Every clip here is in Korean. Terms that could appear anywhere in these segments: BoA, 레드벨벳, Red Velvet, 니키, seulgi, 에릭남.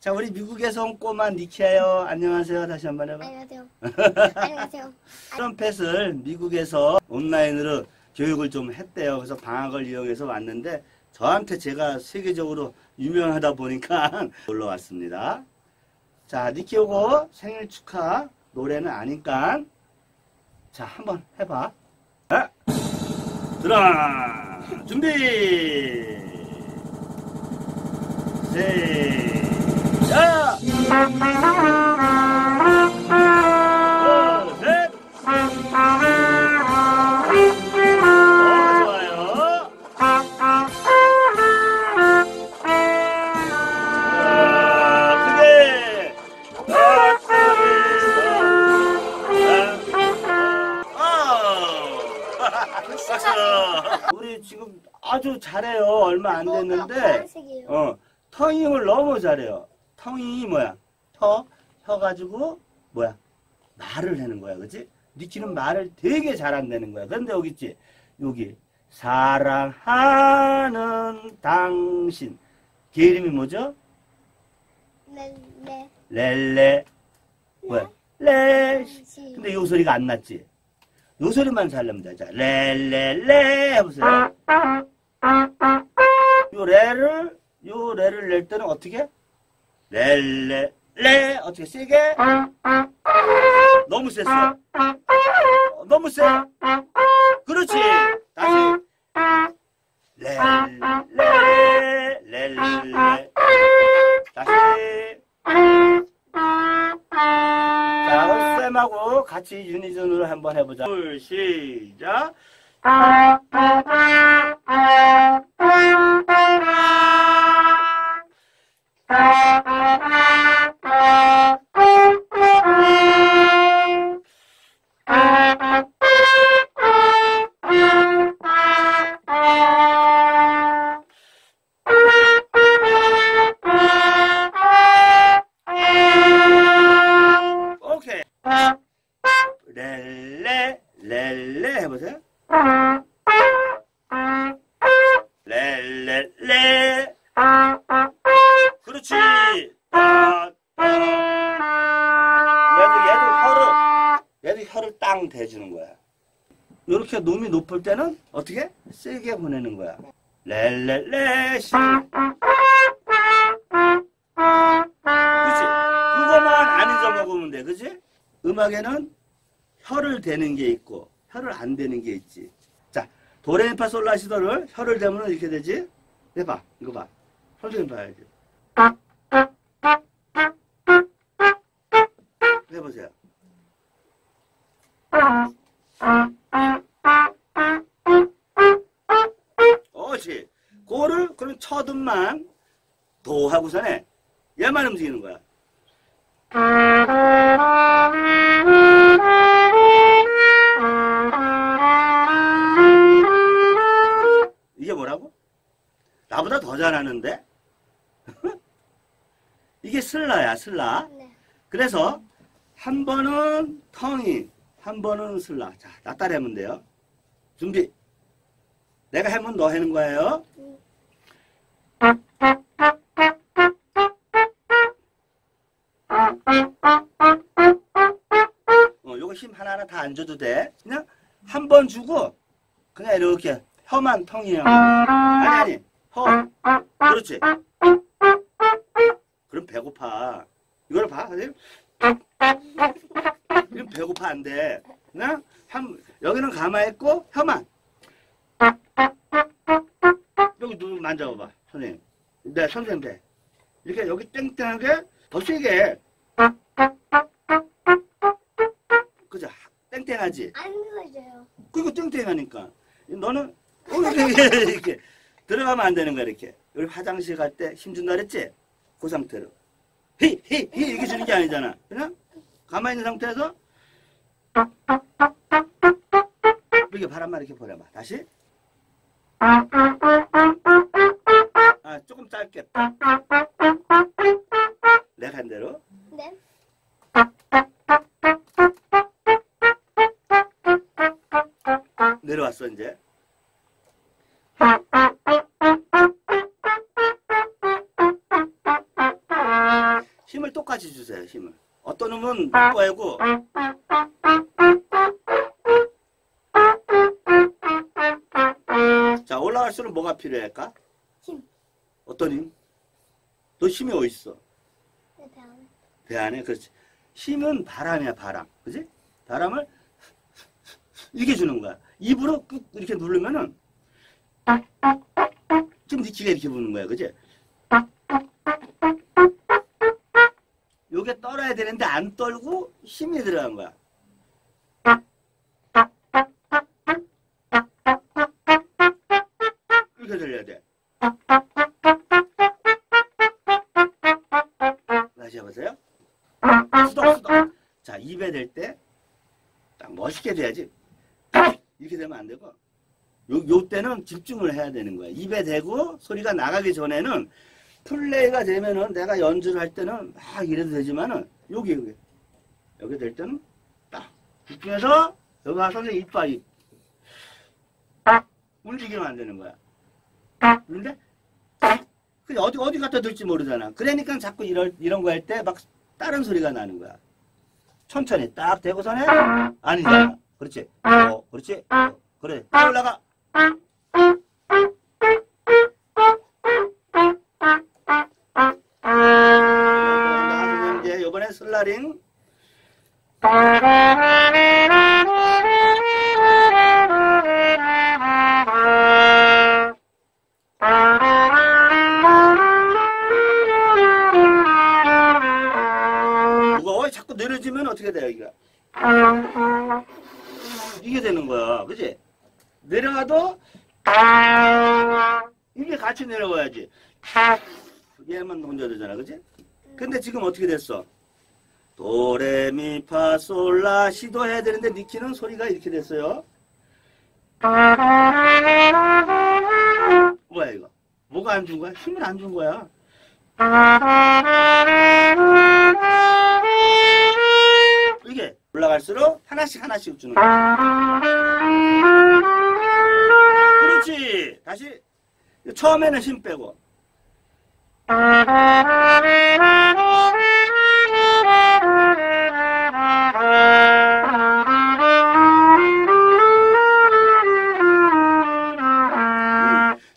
자, 우리 미국에서 온 꼬마 니키예요. 안녕하세요. 다시 한번 해봐. 안녕하세요. 안녕하세요. 트럼펫을 미국에서 온라인으로 교육을 좀 했대요. 그래서 방학을 이용해서 왔는데 저한테 제가 세계적으로 유명하다 보니까 올라왔습니다. 자, 니키 오고 생일 축하 노래는 아니까 자, 한번 해봐. 자, 들어! 준비! 셋! 야! 둘, 셋! 좋아요. 크게! 우리 지금 아주 잘해요. 얼마 안 됐는데 텅잉을 너무 잘해요. 텅이 뭐야? 혀가지고 뭐야? 말을 하는 거야, 그치? 니키는 말을 되게 잘 한다는 거야. 근데 여기 있지? 여기 사랑하는 당신 걔 이름이 뭐죠? 렐레 렐레 뭐야? 렐 근데 요 소리가 안 났지? 요 소리만 잘 납니다. 자, 렐레레 해보세요. 요 레를 낼 때는 어떻게? 렐레 레 어떻게 세게? 너무 셌어. 너무 세. 그렇지. 다시 렐레 렐레 다시. 자, 우리 쌤하고 같이 유니존으로 한번 해보자. 둘 시작. 렐레 해보세요. 렐레레 그렇지. 얘도 혀를 땅 대주는 거야. 이렇게 놈이 높을 때는 어떻게? 세게 보내는 거야. 렐레레 시 그렇지. 그거만 안 잊어먹으면 돼. 그렇지? 음악에는 혀를 대는 게 있고 혀를 안 대는 게 있지. 자, 도레미파솔라시도를 혀를 대면 이렇게 되지? 해봐, 이거 봐. 선생님 봐야지. 해보세요. 그렇지. 고를 그럼 쳐든만 도 하고서는 얘만 움직이는 거야. 이게 뭐라고? 나보다 더 잘하는데? 이게 슬라야, 슬라. 네. 그래서 한 번은 텅이, 한 번은 슬라. 자, 나 따라 하면 돼요. 준비. 내가 하면 너 하는 거예요. 요거 힘 하나하나 다 안 줘도 돼. 그냥 한 번 주고 그냥 이렇게 혀만 텅이에요. 아니 혀. 그렇지. 그럼 배고파. 이걸 봐 선생님. 이건 배고파 안 돼. 그냥 한 여기는 가만히 있고 혀만. 여기 누구 만져봐 선생님. 네 선생님 돼. 이렇게 여기 땡땡하게 더 세게. 그죠? 땡땡하지? 안 그려져요. 그리고 땡땡하니까 너는 이렇게 들어가면 안 되는 거야 이렇게. 우리 화장실 갈 때 힘준다 그랬지? 그 상태로 히히히 이렇게 주는 게 아니잖아. 그냥 가만히 있는 상태에서 이렇게 바람만 이렇게 보내봐. 다시 아 조금 짧게 내가 한 대로 네. 내려왔어 이제. 힘을 똑같이 주세요. 힘을 어떤 음은 꺼내고 자 올라갈수록 뭐가 필요할까? 힘. 어떤 힘? 너 힘이 어디 있어? 네, 배 안에. 배 안에 그렇지. 힘은 바람이야 바람, 그렇지? 바람을 이게 주는 거야. 입으로 꾹 이렇게 누르면은 지금 니키가 이렇게 부는 거야, 그렇지? 요게 떨어야 되는데 안 떨고 힘이 들어간 거야. 이렇게 들려야 돼. 다시 해보세요. 스톱 스톱. 자 입에 댈 때 딱 멋있게 돼야지. 이렇게 되면 안 되고 요 때는 집중을 해야 되는 거야. 입에 대고 소리가 나가기 전에는 플레이가 되면은 내가 연주를 할 때는 막 이래도 되지만은 여기 될 때는 딱 집중해서 여기 와서 이빨 입 움직이면 안 되는 거야. 그런데 그냥 어디 갖다 둘지 모르잖아. 그러니까 자꾸 이런 거 할 때 막 다른 소리가 나는 거야. 천천히 딱 대고서는 아니잖아. 그렇지. 그렇지. 그래. 또 올라가. 이제 요번에 슬라링. 무거워. 자꾸 늘어지면 어떻게 돼, 여기가? 이게 되는 거야, 그치? 내려가도 이게 같이 내려가야지. 얘만 혼자 되잖아, 그치? 근데 지금 어떻게 됐어? 도레미파솔라 시도 해야 되는데 니키는 소리가 이렇게 됐어요. 뭐야 이거? 뭐가 안 준 거야? 힘을 안 준 거야. 이게 올라갈수록 하나씩 주는 거야. 그렇지. 다시 처음에는 힘 빼고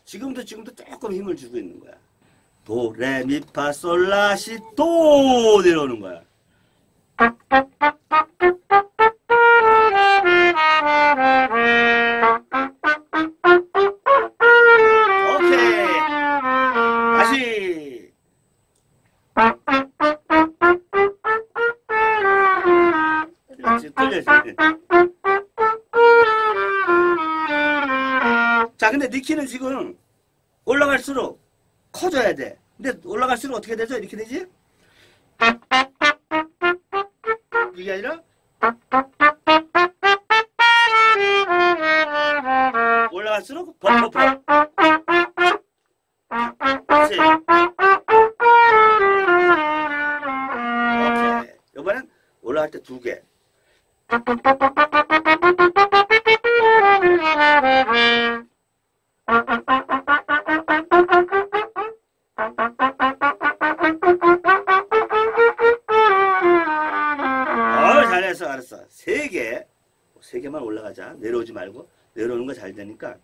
지금도 조금 힘을 주고 있는 거야. 도레미파솔라시 도 내려오는 거야. 자, 근데 니키는 지금 올라갈수록 커져야 돼. 근데 올라갈수록 어떻게 되죠? 이렇게 되지? 이게 아니라 올라갈수록 버퍼. 그렇지. 오케이. 이번엔 올라갈 때 2개. 잘했어, 알았어. 3개. 3개만 올라가자. 내려오지 말고. 내려오는 거 잘 되니까.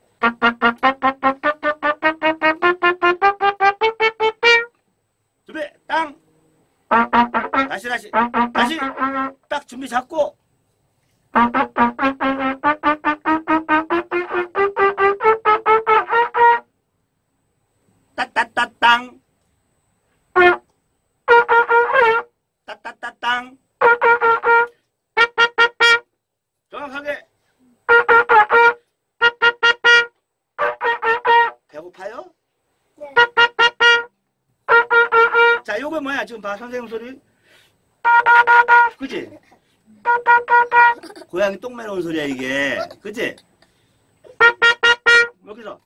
준비, 땅. 다시. 딱 준비 잡고. 따따따땅. 따따따땅. 정확하게. 배고파요? 네. 자, 요거 뭐야? 지금 봐, 선생님 소리. 그치? 고양이 똥 매는 소리야, 이게. 그치? 여기서.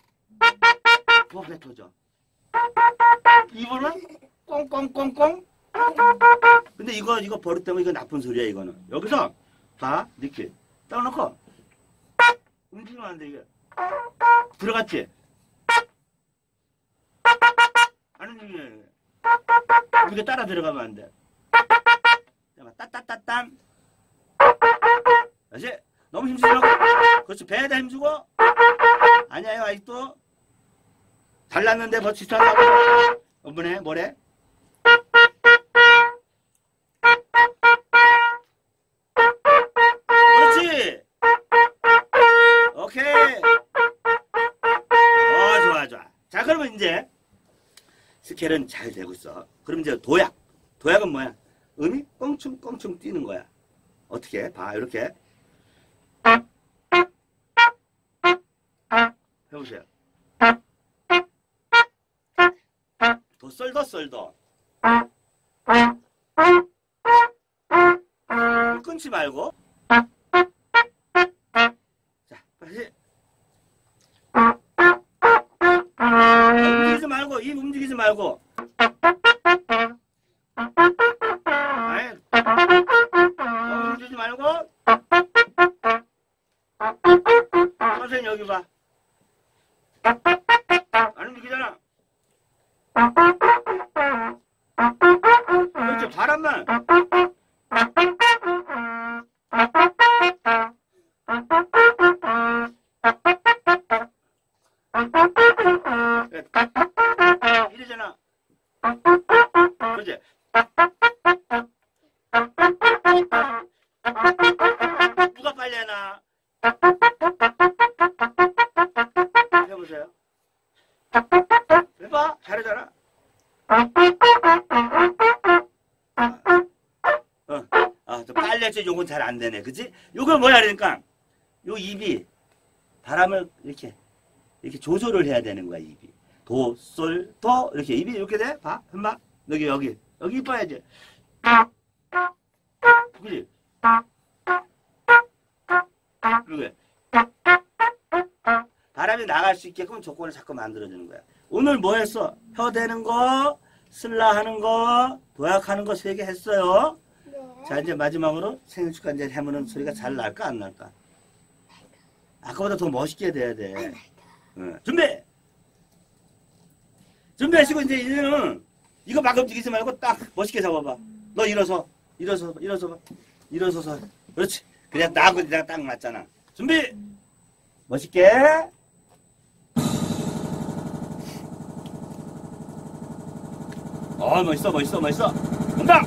뭐 뱉어져? 입으로는 꽁꽁꽁꽁. 근데 이거 버릇되면 이거 나쁜 소리야, 이거는. 여기서. 봐, 니키. 떠놓고. 움직이면 안 돼, 이게. 들어갔지? 아니, 이게 따라 들어가면 안 돼. 따따따땀. 다시. 너무 힘주라고. 그렇지. 배에다 힘주고. 아니에요, 아직도. 잘났는데 벌써 지쳐나고. 어머네, 뭐래? 그렇지. 오케이. 좋아, 좋아. 자, 그러면 이제. 스케일은 잘 되고 있어. 그럼 이제 도약. 도약은 뭐야? 음이 껑충껑충 뛰는 거야. 어떻게? 봐, 이렇게. 해보세요. 도썰도썰도. 끊지 말고. 자, 다시. 움직이지 말고, 입 움직이지 말고. 움직이지 말고. 선생님, 여기 봐. 안 움직이잖아. 그렇지, 바람만. 이러잖아. 그렇지. 누가 빨리 하나? 해보세요. 해봐, 잘하잖아. 또 빨리 했지, 요건 잘 안 되네. 그치? 요건 뭐야, 그러니까. 요 입이 바람을 이렇게 조절을 해야 되는 거야, 입이. 도, 솔, 도, 이렇게 입이 이렇게 돼? 봐, 한번. 여기 이뻐야지. 그치? 그래. 바람이 나갈 수 있게끔 조건을 자꾸 만들어주는 거야. 오늘 뭐 했어? 혀대는 거, 슬라 하는 거, 도약하는 거 3개 했어요. 네. 자, 이제 마지막으로 생일 축하 이제 해무는 소리가 잘 날까, 안 날까? 아까보다 더 멋있게 돼야 돼. 준비! 준비하시고, 이제는 이거 막 움직이지 말고 딱 멋있게 잡아봐. 너 일어서 봐. 일어서서. 그렇지. 그냥 나하고 내가 딱 맞잖아. 준비! 멋있게. 멋있어. 간다!